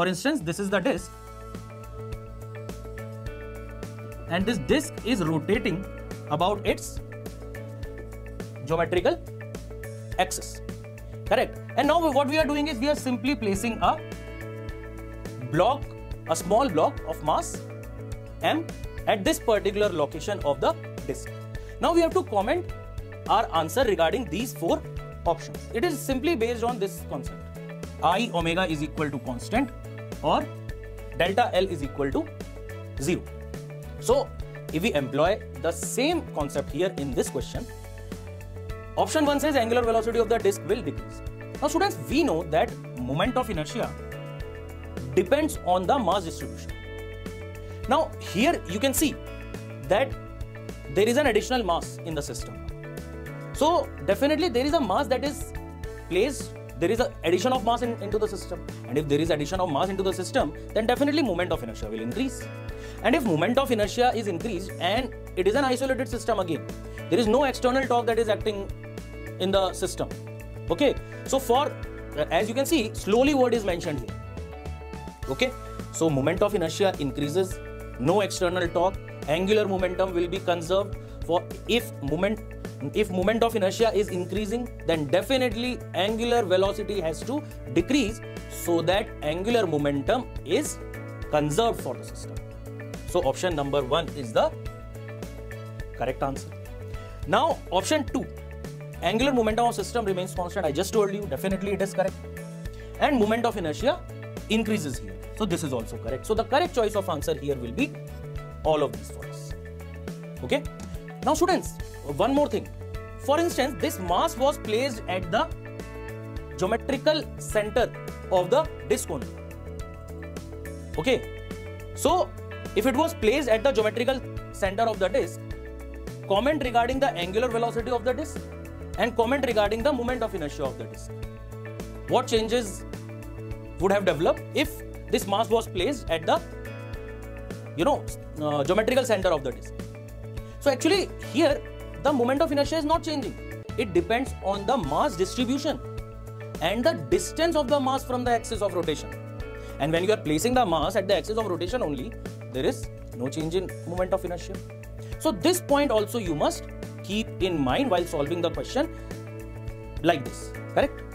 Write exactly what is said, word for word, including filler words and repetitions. For instance, this is the disc, and this disc is rotating about its geometrical axis, correct? And now what we are doing is we are simply placing a block, a small block of mass M at this particular location of the disc. Now we have to comment our answer regarding these four options. It is simply based on this concept. I omega is equal to constant, or delta L is equal to zero. So if we employ the same concept here in this question, option one says angular velocity of the disc will decrease. Now students, we know that moment of inertia depends on the mass distribution. Now here you can see that there is an additional mass in the system. So definitely there is a mass that is placed, there is an addition of mass in, into the system. And if there is addition of mass into the system, then definitely moment of inertia will increase. And if moment of inertia is increased and it is an isolated system again, there is no external torque that is acting in the system. Okay. So for, as you can see, slowly word is mentioned here. Okay. So moment of inertia increases, no external torque, angular momentum will be conserved. For if moment, if moment of inertia is increasing, then definitely angular velocity has to decrease so that angular momentum is conserved for the system. So option number one is the correct answer. Now option two, angular momentum of system remains constant. I just told you, definitely it is correct. And moment of inertia increases here. So this is also correct. So the correct choice of answer here will be all of these for us. Okay. Now students, one more thing. For instance, this mass was placed at the geometrical center of the disc only. Okay. So if it was placed at the geometrical center of the disc, comment regarding the angular velocity of the disc and comment regarding the moment of inertia of the disc. What changes would have developed if this mass was placed at the, you know, uh, geometrical center of the disc? So actually here the moment of inertia is not changing. It depends on the mass distribution and the distance of the mass from the axis of rotation. And when you are placing the mass at the axis of rotation only, there is no change in moment of inertia. So this point also you must keep in mind while solving the question like this, correct?